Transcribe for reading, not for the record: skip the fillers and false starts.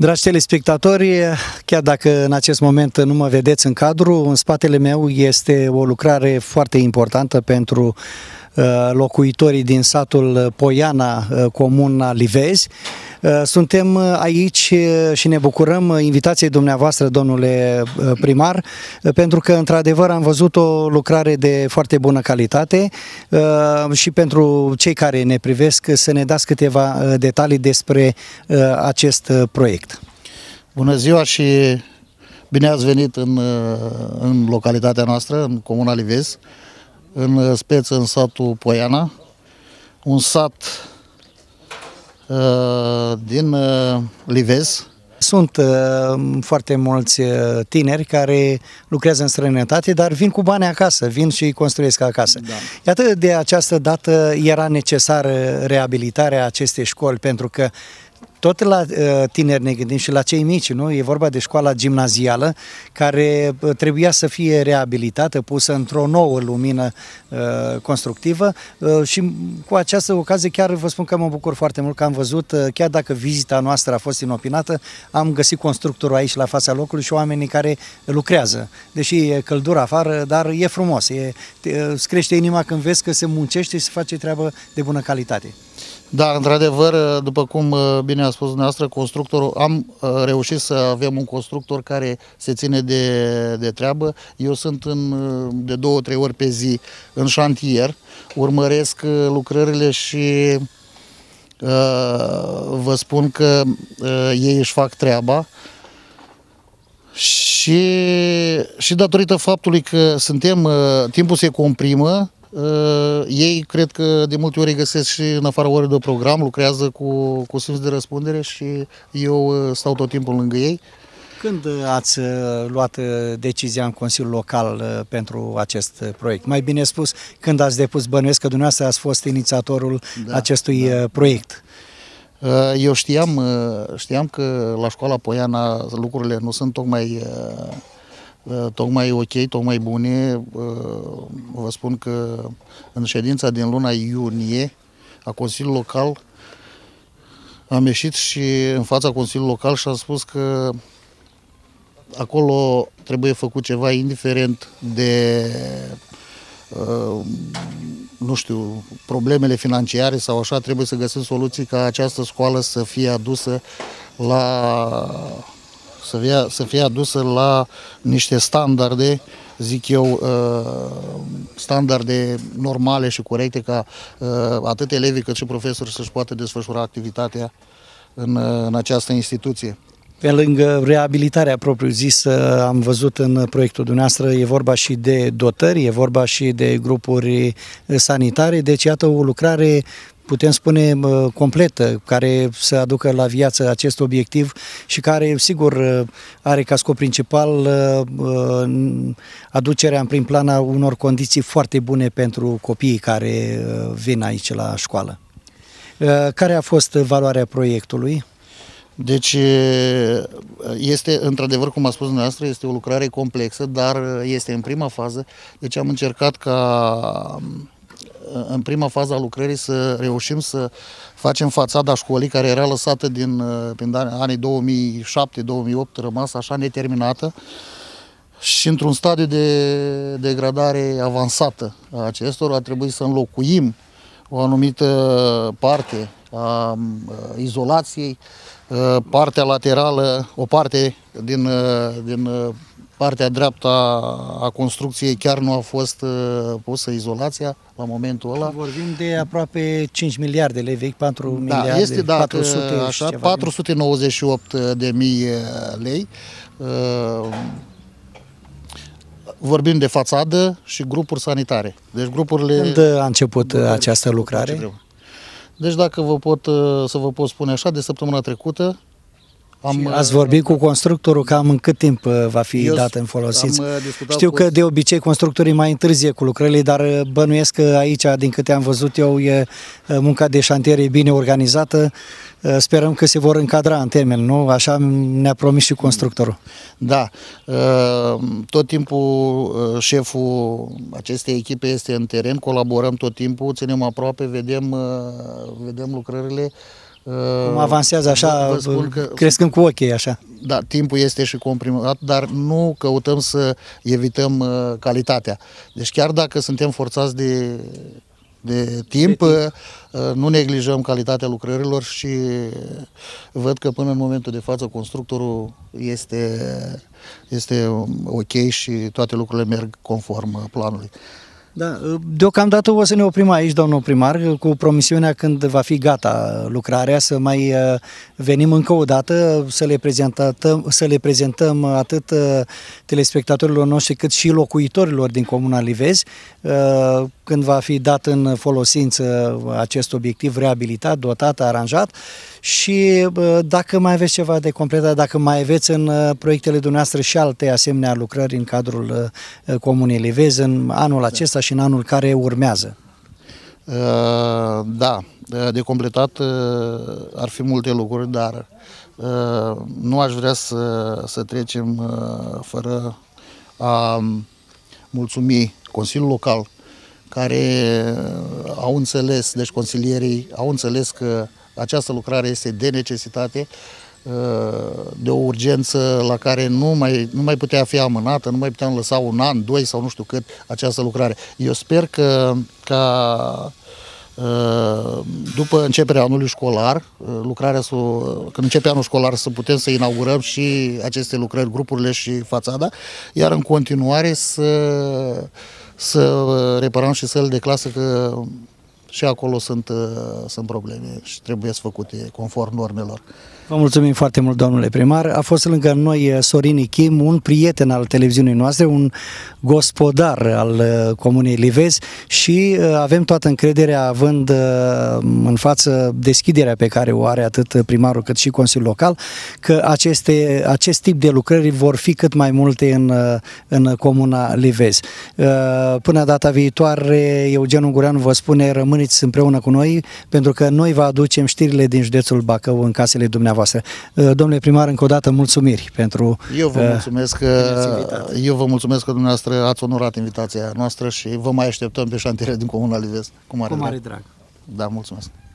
Dragi telespectatori, chiar dacă în acest moment nu mă vedeți în cadru, în spatele meu este o lucrare foarte importantă pentru locuitorii din satul Poiana, Comuna Livezi. Suntem aici și ne bucurăm invitației dumneavoastră, domnule primar, pentru că într-adevăr am văzut o lucrare de foarte bună calitate și pentru cei care ne privesc să ne dați câteva detalii despre acest proiect. Bună ziua și bine ați venit în localitatea noastră, în Comuna Livezi, în speță în satul Poiana, un sat din Livezi. Sunt foarte mulți tineri care lucrează în străinătate, dar vin cu bani acasă, vin și îi construiesc acasă. Da. Iată, de această dată era necesară reabilitarea acestei școli, pentru că tot la tineri ne gândim și la cei mici, nu? E vorba de școala gimnazială care trebuia să fie reabilitată, pusă într-o nouă lumină constructivă și cu această ocazie chiar vă spun că mă bucur foarte mult că am văzut, chiar dacă vizita noastră a fost inopinată, am găsit constructorul aici la fața locului și oamenii care lucrează. Deși e căldură afară, dar e frumos, îți crește inima când vezi că se muncește și se face treabă de bună calitate. Da, într-adevăr, după cum bine a spus dumneavoastră, constructorul, am reușit să avem un constructor care se ține de treabă. Eu sunt de 2-3 ori pe zi în șantier, urmăresc lucrările și vă spun că ei își fac treaba. Și datorită faptului că suntem, timpul se comprimă, ei cred că de multe ori găsesc și în afara orei de program, lucrează cu simț de răspundere și eu stau tot timpul lângă ei. Când ați luat decizia în Consiliul Local pentru acest proiect? Mai bine spus, când ați depus, bănuiesc că dumneavoastră ați fost inițiatorul acestui proiect. Eu știam că la școala Poiana lucrurile nu sunt tocmai ok, tocmai bune. Vă spun că în ședința din luna iunie a Consiliului Local am ieșit și în fața Consiliului Local și am spus că acolo trebuie făcut ceva, indiferent de nu știu, problemele financiare sau așa, trebuie să găsim soluții ca această școală să fie adusă la niște standarde, zic eu, standarde normale și corecte, ca atât elevii cât și profesorii să-și poată desfășura activitatea în această instituție. Pe lângă reabilitarea propriu-zisă, am văzut în proiectul dumneavoastră, e vorba și de dotări, e vorba și de grupuri sanitare, deci iată o lucrare, putem spune, completă, care să aducă la viață acest obiectiv și care, sigur, are ca scop principal aducerea în prim plan a unor condiții foarte bune pentru copiii care vin aici la școală. Care a fost valoarea proiectului? Deci, este, într-adevăr, cum a spus dumneavoastră, este o lucrare complexă, dar este în prima fază. Deci am încercat ca în prima fază a lucrării să reușim să facem fațada școlii, care era lăsată prin anii 2007-2008, rămasă așa neterminată și într-un stadiu de degradare avansată a acestor. A trebuit să înlocuim o anumită parte a izolației, partea laterală, o parte din partea dreaptă a construcției chiar nu a fost pusă izolația la momentul ăla. Vorbim de aproape 5 miliarde lei vechi, 4 miliarde, este, dacă 400, așa, 498.000 de lei. Vorbim de fațadă și grupuri sanitare. Deci grupurile... Când a început această lucrare? Deci dacă vă pot spune așa, de săptămâna trecută ați vorbit cu constructorul cam în cât timp va fi dată în folosință? Știu că de obicei constructorii mai întârzie cu lucrările, dar bănuiesc că aici, din câte am văzut eu, munca de șantier e bine organizată. Sperăm că se vor încadra în termen, nu? Așa ne-a promis și constructorul. Da. Tot timpul șeful acestei echipe este în teren, colaborăm tot timpul, ținem aproape, vedem lucrările. Cum avansează așa, crescând cu ochii așa. Da, timpul este și comprimat, dar nu căutăm să evităm calitatea. Deci chiar dacă suntem forțați de timp, nu neglijăm calitatea lucrărilor și văd că până în momentul de față constructorul este ok și toate lucrurile merg conform planului. Da, deocamdată o să ne oprim aici, domnul primar, cu promisiunea când va fi gata lucrarea să mai venim încă o dată să le prezentăm atât telespectatorilor noștri cât și locuitorilor din Comuna Livezi când va fi dat în folosință acest obiectiv reabilitat, dotat, aranjat și dacă mai aveți ceva de completat, dacă mai aveți în proiectele dumneavoastră și alte asemenea lucrări în cadrul Comunei Livezi în anul acesta și în anul care urmează. Da, de completat ar fi multe lucruri, dar nu aș vrea să trecem fără a mulțumi Consiliul Local, care au înțeles, deci consilierii au înțeles că această lucrare este de necesitate, de o urgență la care nu mai putea fi amânată, nu mai puteam lăsa un an, doi sau nu știu cât această lucrare. Eu sper că după începerea anului școlar, când începe anul școlar, să putem să inaugurăm și aceste lucrări, grupurile și fațada, iar în continuare să reparăm și sălile de clasă, că și acolo sunt probleme și trebuie să făcute conform normelor. Vă mulțumim foarte mult, domnule primar. A fost lângă noi Sorin Ichim, un prieten al televiziunii noastre, un gospodar al Comunei Livezi și avem toată încrederea, având în față deschiderea pe care o are atât primarul cât și Consiliul Local, că acest tip de lucrări vor fi cât mai multe în Comuna Livezi. Până data viitoare, Eugen Ungureanu vă spune, rămâneți împreună cu noi, pentru că noi vă aducem știrile din județul Bacău în casele dumneavoastră. Domnule primar, încă o dată mulțumiri pentru... Eu vă mulțumesc că dumneavoastră ați onorat invitația noastră și vă mai așteptăm pe șantiere din Comuna Livezi. Cu mare drag. Da, mulțumesc.